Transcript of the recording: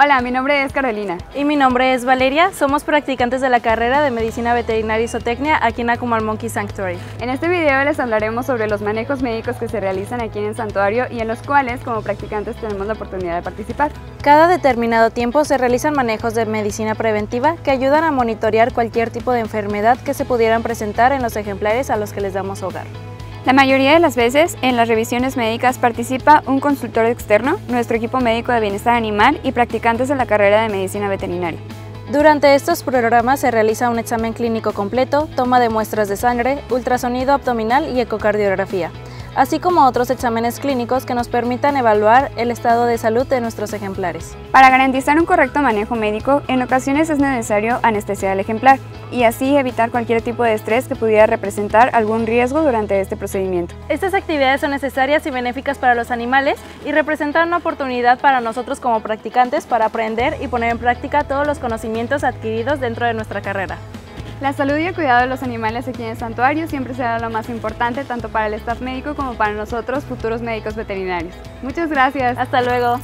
Hola, mi nombre es Carolina. Y mi nombre es Valeria. Somos practicantes de la carrera de Medicina Veterinaria y Zootecnia aquí en Akumal Monkey Sanctuary. En este video les hablaremos sobre los manejos médicos que se realizan aquí en el santuario y en los cuales como practicantes tenemos la oportunidad de participar. Cada determinado tiempo se realizan manejos de medicina preventiva que ayudan a monitorear cualquier tipo de enfermedad que se pudieran presentar en los ejemplares a los que les damos hogar. La mayoría de las veces en las revisiones médicas participa un consultor externo, nuestro equipo médico de bienestar animal y practicantes de la carrera de medicina veterinaria. Durante estos programas se realiza un examen clínico completo, toma de muestras de sangre, ultrasonido abdominal y ecocardiografía, así como otros exámenes clínicos que nos permitan evaluar el estado de salud de nuestros ejemplares. Para garantizar un correcto manejo médico, en ocasiones es necesario anestesiar al ejemplar y así evitar cualquier tipo de estrés que pudiera representar algún riesgo durante este procedimiento. Estas actividades son necesarias y benéficas para los animales y representan una oportunidad para nosotros como practicantes para aprender y poner en práctica todos los conocimientos adquiridos dentro de nuestra carrera. La salud y el cuidado de los animales aquí en el santuario siempre será lo más importante tanto para el staff médico como para nosotros, futuros médicos veterinarios. Muchas gracias. Hasta luego.